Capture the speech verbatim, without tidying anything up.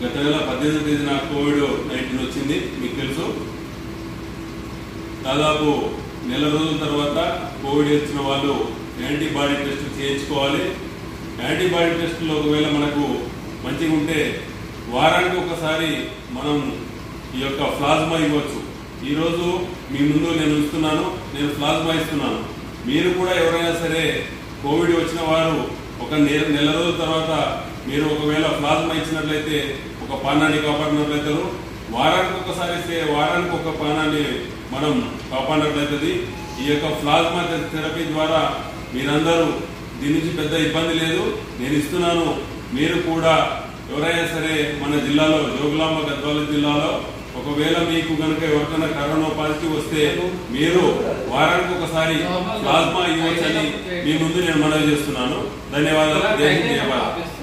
గత నెల పద్దెనిమిదవ తేదీన కోవిడ్-19 వచ్చింది మీకు తెలుసు। దాదాపు నెల రోజుల తర్వాత కోవిడ్ వచ్చిన వాళ్ళు యాంటీబాడీ టెస్ట్ చేయించుకోవాలి। యాంటీబాడీ టెస్ట్ లో ఒకవేళ మనకు మంచిగా ఉంటే వారానికి ఒకసారి మనం ఈ యొక్క ప్లాస్మా ఇవ్వచ్చు। ఈ రోజు మీ ముందు నేను ఇస్తున్నాను, నేను ప్లాస్మా ఇస్తున్నాను। మీరు కూడా ఎవరైనా సరే కోవిడ్ వచ్చిన వారు ఒక నెల రోజుల తర్వాత మీరు ఒకవేళ ప్లాస్మా ఇచ్చినట్లయితే ఒక ప్రాణాన్ని కాపాడినట్లయితారు। వారానికి ఒకసారి ఇస్తే వారానికి ఒక ప్రాణాన్ని మనం కాపాడినట్లయితుంది। ఈ యొక్క ప్లాస్మా థెరపీ ద్వారా మీరందరూ దీని నుంచి పెద్ద ఇబ్బంది లేదు, నేను ఇస్తున్నాను। మీరు కూడా ఎవరైనా సరే మన జిల్లాలో జోగులాంబ గద్వాల జిల్లాలో ఒకవేళ మీకు కనుక ఎవరికైనా కరోనా పాజిటివ్ వస్తే మీరు వారానికి ఒకసారి ప్లాస్మా ఇవ్వచ్చని మీ ముందు నేను మనవి చేస్తున్నాను। ధన్యవాదాలు, జై హింద్, జై భారత్।